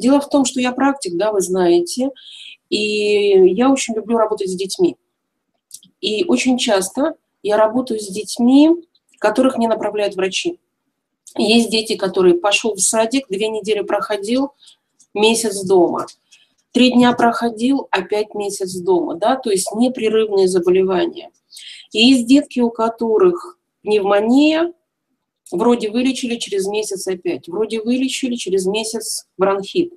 Дело в том, что я практик, да, вы знаете, и я очень люблю работать с детьми. И очень часто я работаю с детьми, которых мне направляют врачи. Есть дети, которые пошел в садик, 2 недели проходил, месяц дома. 3 дня проходил, опять месяц дома, да, то есть непрерывные заболевания. И есть детки, у которых пневмония, вроде вылечили, через месяц опять, вроде вылечили, через месяц бронхит.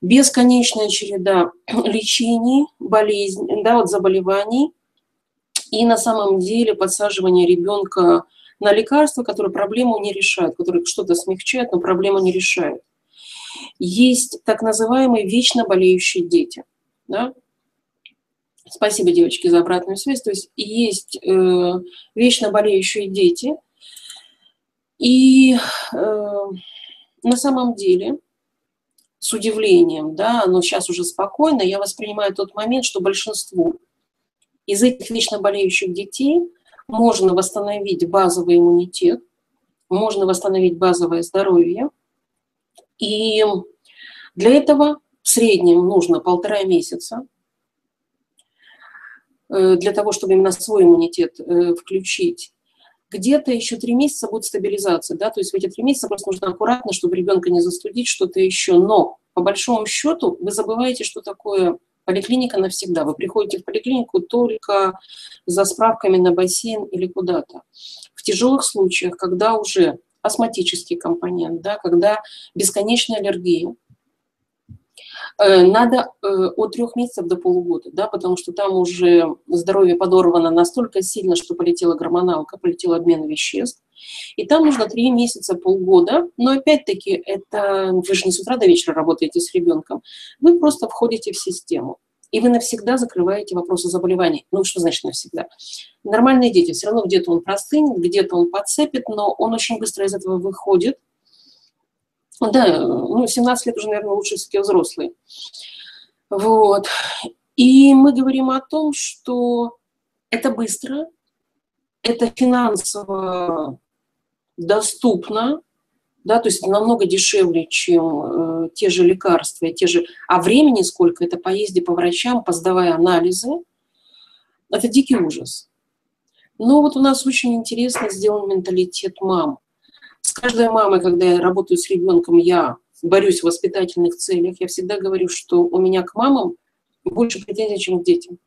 Бесконечная череда лечений, болезней, да, от заболеваний. И на самом деле подсаживание ребенка на лекарства, которые проблему не решают, которые что-то смягчают, но проблему не решают. Есть так называемые вечно болеющие дети. Да? Спасибо, девочки, за обратную связь. То есть есть вечно болеющие дети. И на самом деле, с удивлением, да, но сейчас уже спокойно, я воспринимаю тот момент, что большинству из этих вечно болеющих детей можно восстановить базовый иммунитет, можно восстановить базовое здоровье. И для этого в среднем нужно 1,5 месяца для того, чтобы именно свой иммунитет включить. Где-то еще 3 месяца будет стабилизация, да, то есть в эти 3 месяца просто нужно аккуратно, чтобы ребенка не застудить, что-то еще. Но по большому счету вы забываете, что такое поликлиника навсегда. Вы приходите в поликлинику только за справками на бассейн или куда-то. В тяжелых случаях, когда уже астматический компонент, да, когда бесконечная аллергия, надо от 3 месяцев до полугода, да, потому что там уже здоровье подорвано настолько сильно, что полетела гормоналка, полетел обмен веществ. И там нужно 3 месяца, полгода. Но опять-таки, это вы же не с утра до вечера работаете с ребенком. Вы просто входите в систему. И вы навсегда закрываете вопросы заболеваний. Ну, что значит навсегда? Нормальные дети, все равно где-то он простынет, где-то он подцепит, но он очень быстро из этого выходит. Да, ну, 17 лет уже, наверное, лучше все-таки взрослые. Вот. И мы говорим о том, что это быстро, это финансово доступно, да, то есть намного дешевле, чем те же лекарства, те же... А времени сколько? Это поезде по врачам, поздавая анализы. Это дикий ужас. Но вот у нас очень интересно сделан менталитет мам. С каждой мамой, когда я работаю с ребенком, я борюсь в воспитательных целях. Я всегда говорю, что у меня к мамам больше претензий, чем к детям.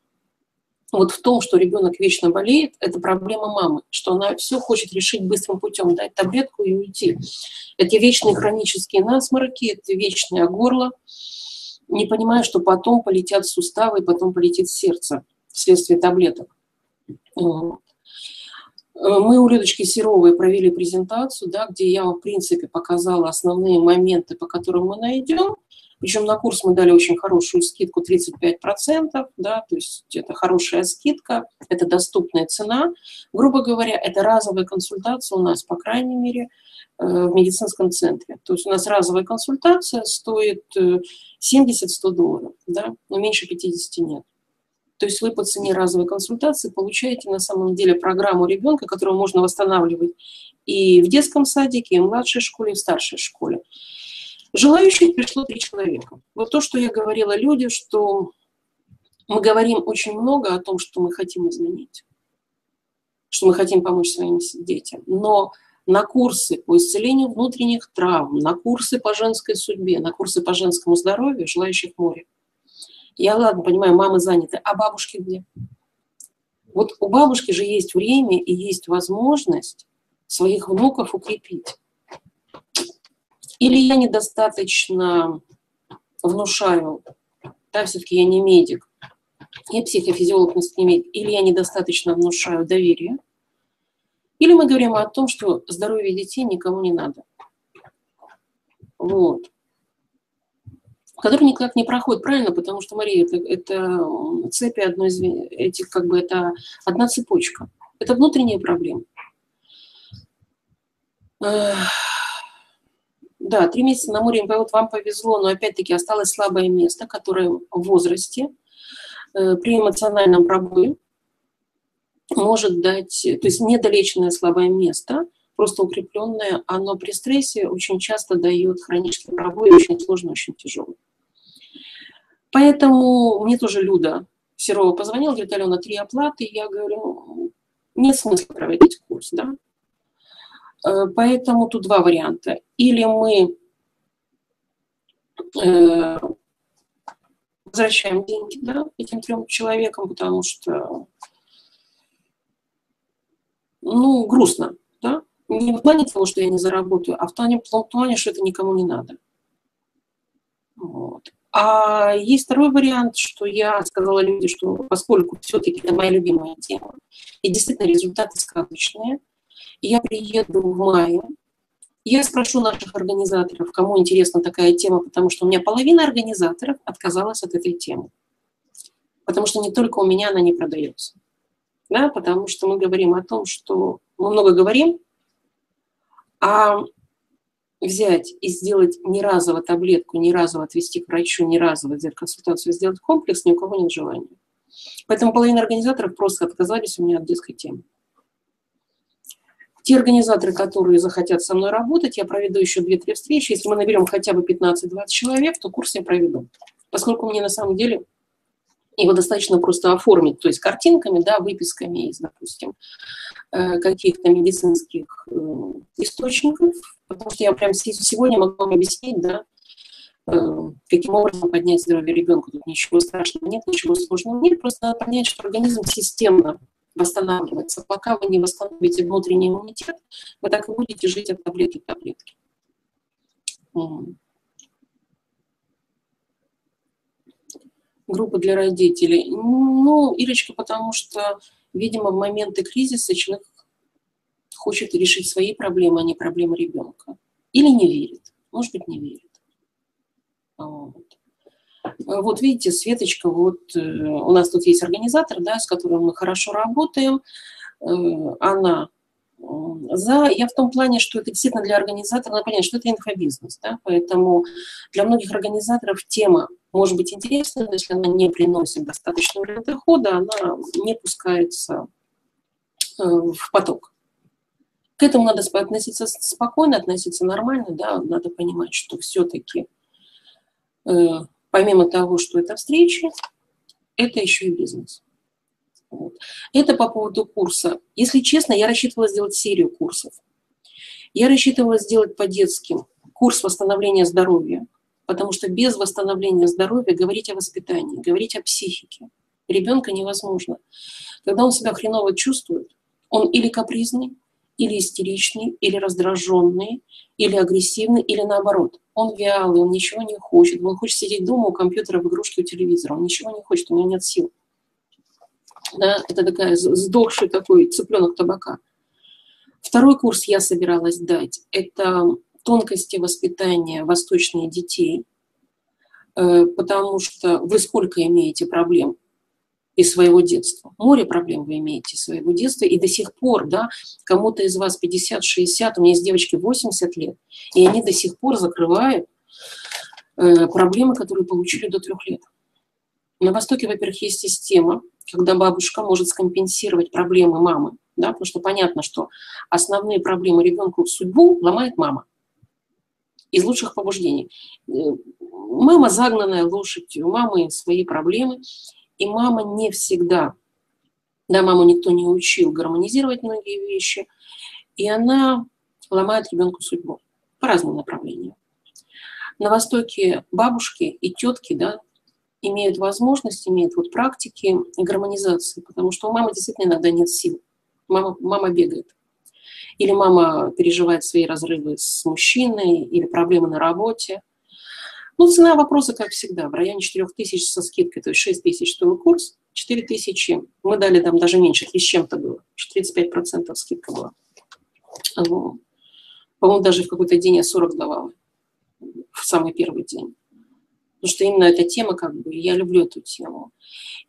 Вот в том, что ребенок вечно болеет, это проблема мамы, что она все хочет решить быстрым путем, дать таблетку и уйти. Это вечные хронические насморки, это вечное горло, не понимая, что потом полетят суставы, потом полетит сердце вследствие таблеток. Мы у Людочки Серовой провели презентацию, да, где я, в принципе, показала основные моменты, по которым мы найдем. Причем на курс мы дали очень хорошую скидку 35%, да, то есть это хорошая скидка, это доступная цена. Грубо говоря, это разовая консультация у нас, по крайней мере, в медицинском центре. То есть у нас разовая консультация стоит 70-100 долларов, да, но меньше 50 нет. То есть вы по цене разовой консультации получаете на самом деле программу ребенка, которую можно восстанавливать и в детском садике, и в младшей школе, и в старшей школе. Желающих пришло 3 человека. Вот то, что я говорила людям, что мы говорим очень много о том, что мы хотим изменить, что мы хотим помочь своим детям. Но на курсы по исцелению внутренних травм, на курсы по женской судьбе, на курсы по женскому здоровью желающих море. Я, ладно, понимаю, мамы заняты, а бабушки где? Вот у бабушки же есть время и есть возможность своих внуков укрепить. Или я недостаточно внушаю, да, все-таки я не медик, я психофизиолог, не медик, или я недостаточно внушаю доверие, или мы говорим о том, что здоровье детей никому не надо. Вот. Который никак не проходит, правильно, потому что, Мария, это цепи одной из этих, как бы, это одна цепочка. Это внутренняя проблема. Да, 3 месяца на море МПО вам повезло, но опять-таки осталось слабое место, которое в возрасте при эмоциональном пробое может дать, то есть недолеченное слабое место просто укрепленное, оно при стрессе очень часто дает хронические пробои, очень сложно, очень тяжело. Поэтому мне тоже Люда Серова позвонила, говорит: Алена, 3 оплаты. Я говорю, нет смысла проводить курс, да. Поэтому тут 2 варианта. Или мы возвращаем деньги, да, этим 3 человекам, потому что, ну, грустно, да. Не в плане того, что я не заработаю, а в плане, что это никому не надо. Вот. А есть второй вариант, что я сказала людям, что поскольку все-таки это моя любимая тема, и действительно результаты сказочные, я приеду в мае, я спрошу наших организаторов, кому интересна такая тема, потому что у меня половина организаторов отказалась от этой темы, потому что не только у меня она не продается, да, потому что мы говорим о том, что мы много говорим, а взять и сделать не разово таблетку, не разово отвести к врачу, не разово взять консультацию, сделать комплекс, ни у кого нет желания. Поэтому половина организаторов просто отказались у меня от детской темы. Те организаторы, которые захотят со мной работать, я проведу еще 2-3 встречи. Если мы наберем хотя бы 15-20 человек, то курс я проведу. Поскольку мне на самом деле его достаточно просто оформить, то есть картинками, да, выписками из, допустим, каких-то медицинских источников, потому что я прямо сегодня могу вам объяснить, да, каким образом поднять здоровье ребенка. Тут ничего страшного нет, ничего сложного нет, просто надо понять, что организм системно восстанавливается. Пока вы не восстановите внутренний иммунитет, вы так и будете жить от таблетки к таблетке. Группа для родителей. Ну, Ирочка, потому что, видимо, в моменты кризиса человек хочет решить свои проблемы, а не проблемы ребенка. Или не верит. Может быть, не верит. Вот. Вот видите, Светочка, вот у нас тут есть организатор, да, с которым мы хорошо работаем. Она за. Я в том плане, что это действительно для организатора, надо понять, что это инфобизнес, да, поэтому для многих организаторов тема может быть интересна, но если она не приносит достаточного дохода, она не пускается в поток. К этому надо относиться спокойно, относиться нормально, да, надо понимать, что все-таки помимо того, что это встречи, это еще и бизнес. Вот. Это по поводу курса. Если честно, я рассчитывала сделать серию курсов. Я рассчитывала сделать по детским курс восстановления здоровья, потому что без восстановления здоровья говорить о воспитании, говорить о психике ребенка невозможно. Когда он себя хреново чувствует, он или капризный, или истеричный, или раздраженный, или агрессивный, или наоборот. Он вялый, он ничего не хочет, он хочет сидеть дома у компьютера, в игрушке, у телевизора, он ничего не хочет, у него нет сил. Да, это такая сдохший такой цыпленок табака. Второй курс я собиралась дать. Это тонкости воспитания восточных детей, потому что вы сколько имеете проблем из своего детства. Море проблем вы имеете из своего детства. И до сих пор, да, кому-то из вас 50-60, у меня есть девочки 80 лет, и они до сих пор закрывают проблемы, которые получили до 3 лет. На Востоке, во-первых, есть система, когда бабушка может скомпенсировать проблемы мамы, да, потому что понятно, что основные проблемы ребенку, судьбу ломает мама из лучших побуждений. Мама загнанная лошадь, у мамы свои проблемы. И мама не всегда, да, маму никто не учил гармонизировать многие вещи, и она ломает ребенку судьбу по разным направлениям. На Востоке бабушки и тетки, да, имеют возможность, имеют вот практики гармонизации, потому что у мамы действительно иногда нет сил. Мама бегает. Или мама переживает свои разрывы с мужчиной, или проблемы на работе. Ну, цена вопроса, как всегда, в районе 4000 со скидкой, то есть 6000 стоил курс, 4000, мы дали там даже меньше, 3 с чем-то было, 35% скидка была. Ну, по-моему, даже в какой-то день я 40 давала, в самый первый день. Потому что именно эта тема, как бы, я люблю эту тему.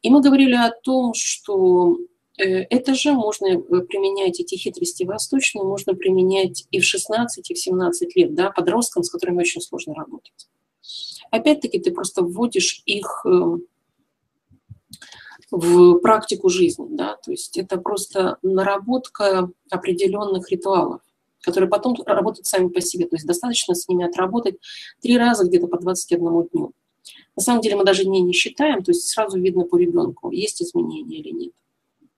И мы говорили о том, что это же можно применять, эти хитрости восточные, можно применять и в 16, и в 17 лет, да, подросткам, с которыми очень сложно работать. Опять-таки ты просто вводишь их в практику жизни, да, то есть это просто наработка определенных ритуалов, которые потом работают сами по себе. То есть достаточно с ними отработать 3 раза где-то по 21 дню. На самом деле мы даже дней не считаем, то есть сразу видно по ребенку, есть изменения или нет.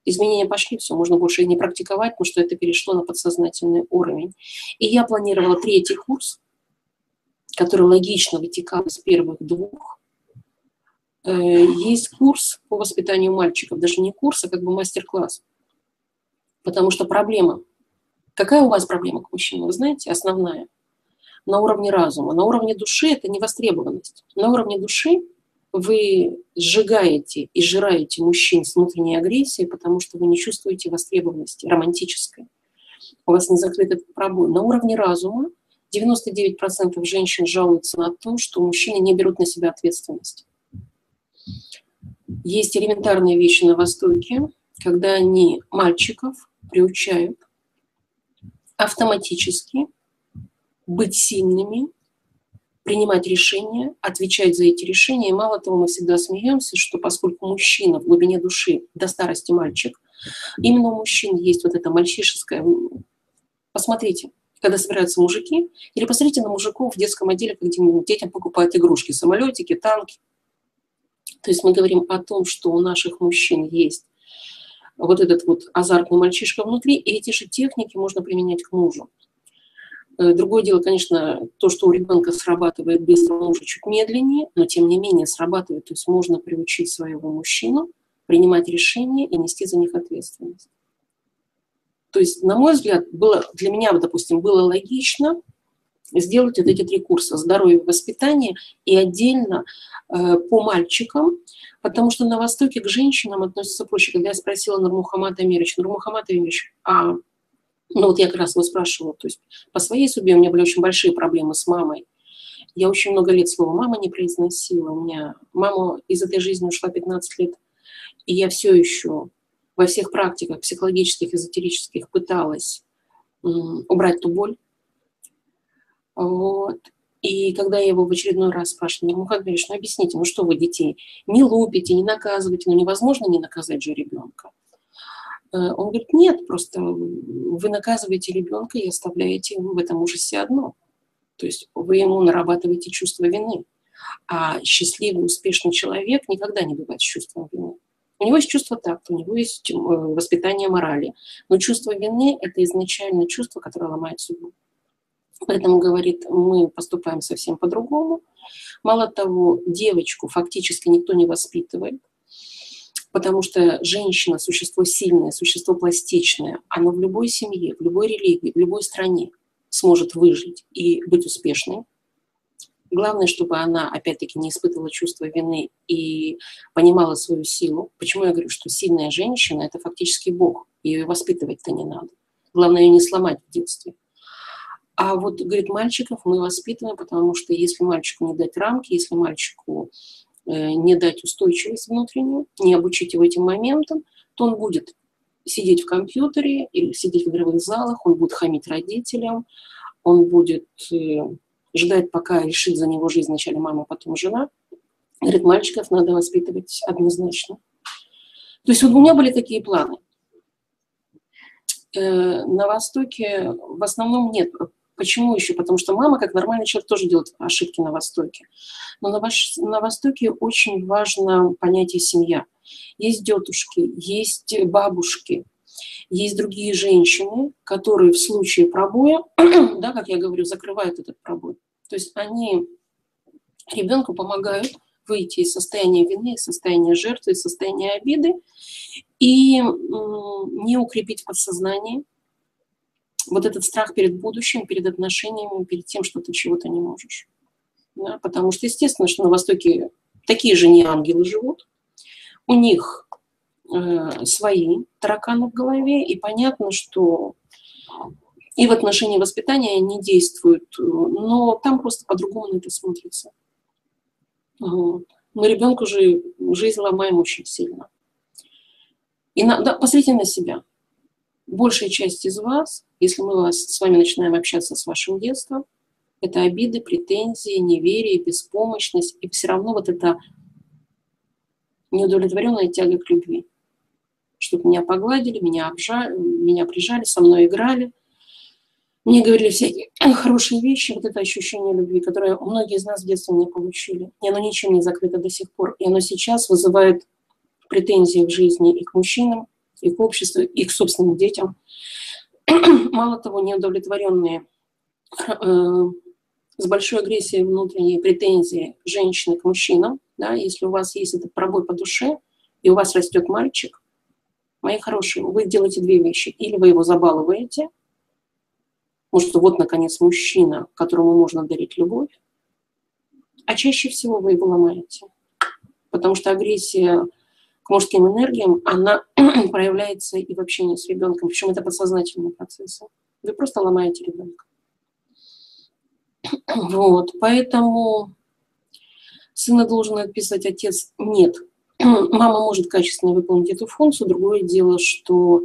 Изменения пошли, все, можно больше и не практиковать, потому что это перешло на подсознательный уровень. И я планировала 3-й курс, который логично вытекал из первых 2. Есть курс по воспитанию мальчиков, даже не курс, а как бы мастер-класс. Потому что проблема. Какая у вас проблема к мужчине, вы знаете, основная? На уровне разума. На уровне души это невостребованность. На уровне души вы сжигаете и жираете мужчин с внутренней агрессией, потому что вы не чувствуете востребованности романтической. У вас не закрыт этот пробой. На уровне разума 99% женщин жалуются на то, что мужчины не берут на себя ответственность. Есть элементарные вещи на Востоке, когда они мальчиков приучают автоматически быть сильными, принимать решения, отвечать за эти решения. И мало того, мы всегда смеемся, что поскольку мужчина в глубине души до старости мальчик, именно у мужчин есть вот это мальчишеское. Посмотрите, когда собираются мужики, или посмотрите на мужиков в детском отделе, где детям покупают игрушки, самолетики, танки. То есть мы говорим о том, что у наших мужчин есть вот этот вот азартный мальчишка внутри, и эти же техники можно применять к мужу. Другое дело, конечно, то, что у ребенка срабатывает быстро, мужа чуть медленнее, но тем не менее срабатывает. То есть можно приучить своего мужчину принимать решения и нести за них ответственность. То есть, на мой взгляд, для меня, допустим, было логично сделать вот эти 3 курса «Здоровье и воспитание» и отдельно по мальчикам, потому что на Востоке к женщинам относятся проще. Когда я спросила Нурмухамата Америча, ну вот я как раз его спрашивала, то есть по своей судьбе у меня были очень большие проблемы с мамой. Я очень много лет слово «мама» не произносила. У меня мама из этой жизни ушла 15 лет, и я все еще во всех практиках психологических, эзотерических пыталась убрать ту боль. Вот. И когда я его в очередной раз спрашивала, Нурмухамат Америч, ну объясните, ну что вы детей не лупите, не наказываете, ну невозможно не наказать же ребенка. Он говорит, нет, просто вы наказываете ребенка и оставляете его в этом ужасе одно. То есть вы ему нарабатываете чувство вины. А счастливый, успешный человек никогда не бывает с чувством вины. У него есть чувство такта, у него есть воспитание морали. Но чувство вины – это изначально чувство, которое ломает судьбу. Поэтому, говорит, мы поступаем совсем по-другому. Мало того, девочку фактически никто не воспитывает. Потому что женщина – существо сильное, существо пластичное. Она в любой семье, в любой религии, в любой стране сможет выжить и быть успешной. Главное, чтобы она, опять-таки, не испытывала чувство вины и понимала свою силу. Почему я говорю, что сильная женщина – это фактически Бог. Ее воспитывать-то не надо. Главное, ее не сломать в детстве. А вот, говорит, мальчиков мы воспитываем, потому что если мальчику не дать рамки, если мальчику не дать устойчивость внутреннюю, не обучить его этим моментам, то он будет сидеть в компьютере или сидеть в игровых залах, он будет хамить родителям, он будет ждать, пока решит за него жизнь вначале мама, потом жена. Говорит, мальчиков надо воспитывать однозначно. То есть вот у меня были такие планы. На Востоке в основном нет. Почему еще? Потому что мама, как нормальный человек, тоже делает ошибки на Востоке. Но на Востоке очень важно понятие «семья». Есть тетушки, есть бабушки, есть другие женщины, которые в случае пробоя, да, как я говорю, закрывают этот пробой. То есть они ребенку помогают выйти из состояния вины, из состояния жертвы, из состояния обиды и не укрепить в подсознании вот этот страх перед будущим, перед отношениями, перед тем, что ты чего-то не можешь. Да? Потому что, естественно, что на Востоке такие же не ангелы живут. У них свои тараканы в голове. И понятно, что и в отношении воспитания они действуют. Но там просто по-другому на это смотрится. Вот. Мы ребенку же жизнь ломаем очень сильно. И да, посмотрите на себя. Большая часть из вас, если мы с вами начинаем общаться с вашим детством, это обиды, претензии, неверие, беспомощность. И все равно вот эта неудовлетворенная тяга к любви. Чтобы меня погладили, меня обжали, меня прижали, со мной играли. Мне говорили всякие хорошие вещи, вот это ощущение любви, которое многие из нас в детстве не получили. И оно ничем не закрыто до сих пор. И оно сейчас вызывает претензии к жизни и к мужчинам, и к обществу, и к собственным детям. Мало того, неудовлетворенные с большой агрессией внутренние претензии женщины к мужчинам. Да, если у вас есть этот пробой по душе, и у вас растет мальчик, мои хорошие, вы делаете две вещи. Или вы его забалываете, потому что вот, наконец, мужчина, которому можно дарить любовь, а чаще всего вы его ломаете. Потому что агрессия к мужским энергиям, она проявляется и в общении с ребенком. Причем это подсознательные процессы. Вы просто ломаете ребенка. Вот, поэтому сына должен отписать отец? Нет. Мама может качественно выполнить эту функцию. Другое дело, что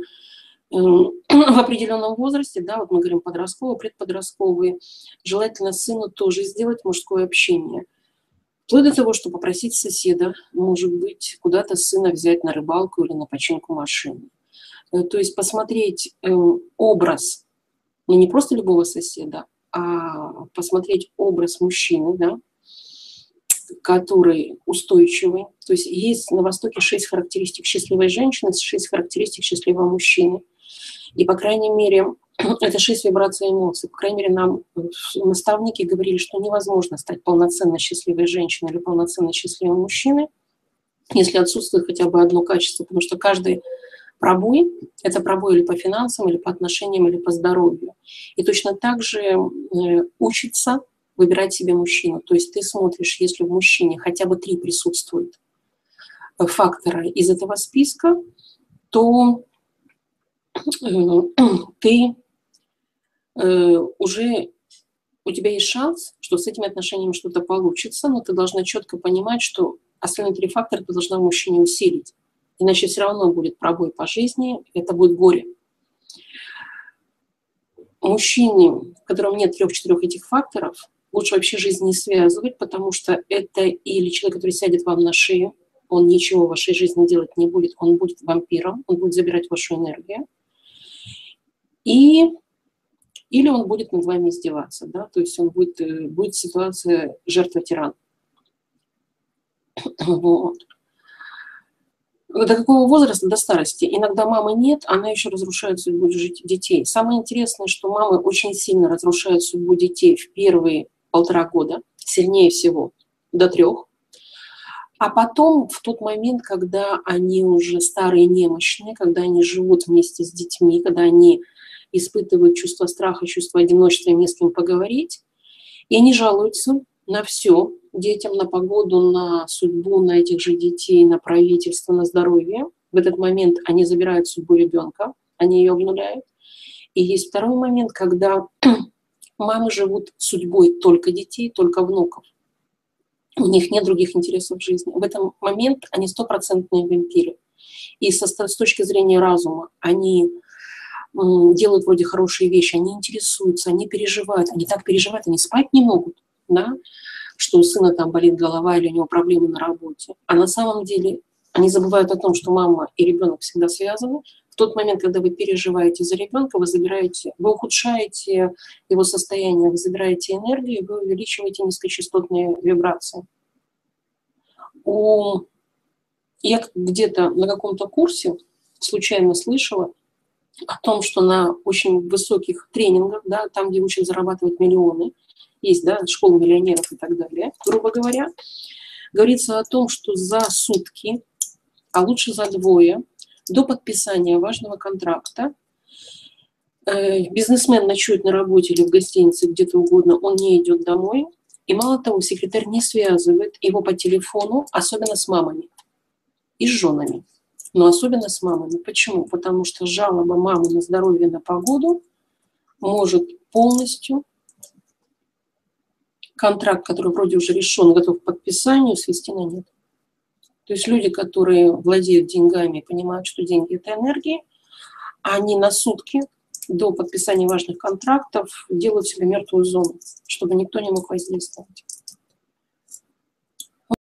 в определенном возрасте, да, вот мы говорим подростковый, предподростковый, желательно сыну тоже сделать мужское общение. Вплоть до того, что попросить соседа, может быть, куда-то сына взять на рыбалку или на починку машины. То есть посмотреть образ, ну, не просто любого соседа, а посмотреть образ мужчины, да, который устойчивый. То есть есть на Востоке 6 характеристик счастливой женщины, 6 характеристик счастливого мужчины. И, по крайней мере, это 6 вибраций эмоций. По крайней мере, нам наставники говорили, что невозможно стать полноценно счастливой женщиной или полноценно счастливым мужчиной, если отсутствует хотя бы одно качество, потому что каждый пробой – это пробой или по финансам, или по отношениям, или по здоровью. И точно так же учится выбирать себе мужчину. То есть ты смотришь, если в мужчине хотя бы 3 присутствуют фактора из этого списка, то ты уже, у тебя есть шанс, что с этими отношениями что-то получится, но ты должна четко понимать, что остальные 3 фактора ты должна в мужчине усилить. Иначе все равно будет пробой по жизни, это будет горе. Мужчине, в котором нет 3-4 этих факторов, лучше вообще жизнь не связывать, потому что это или человек, который сядет вам на шею, он ничего в вашей жизни делать не будет, он будет вампиром, он будет забирать вашу энергию, или он будет над вами издеваться, да? То есть он будет ситуация жертва-тиран. Вот. До какого возраста? До старости. Иногда мамы нет, она еще разрушает судьбу детей. Самое интересное, что мамы очень сильно разрушают судьбу детей в первые 1,5 года, сильнее всего, до 3. А потом, в тот момент, когда они уже старые, немощные, когда они живут вместе с детьми, когда они испытывают чувство страха, чувство одиночества, и не с кем поговорить, и они жалуются на все, детям, на погоду, на судьбу, на этих же детей, на правительство, на здоровье. В этот момент они забирают судьбу ребенка, они ее обнуляют. И есть второй момент, когда мамы живут судьбой только детей, только внуков. У них нет других интересов в жизни. В этот момент они стопроцентные вампиры. И с точки зрения разума они делают вроде хорошие вещи, они интересуются, они переживают. Они так переживают, они спать не могут, да? Что у сына там болит голова или у него проблемы на работе. А на самом деле они забывают о том, что мама и ребенок всегда связаны. В тот момент, когда вы переживаете за ребенка, вы ухудшаете его состояние, вы забираете энергию, вы увеличиваете низкочастотные вибрации. Я где-то на каком-то курсе случайно слышала о том, что на очень высоких тренингах, да, там, где учат зарабатывать миллионы, есть, да, школа миллионеров и так далее, грубо говоря, говорится о том, что за сутки, а лучше за 2, до подписания важного контракта бизнесмен ночует на работе или в гостинице, где-то угодно, он не идет домой, и мало того, секретарь не связывает его по телефону, особенно с мамами и с женами, но особенно с мамами. Почему? Потому что жалоба мамы на здоровье, на погоду может полностью контракт, который вроде уже решен, готов к подписанию, свести на нет. То есть люди, которые владеют деньгами, понимают, что деньги – это энергия, они на сутки до подписания важных контрактов делают себе мертвую зону, чтобы никто не мог воздействовать.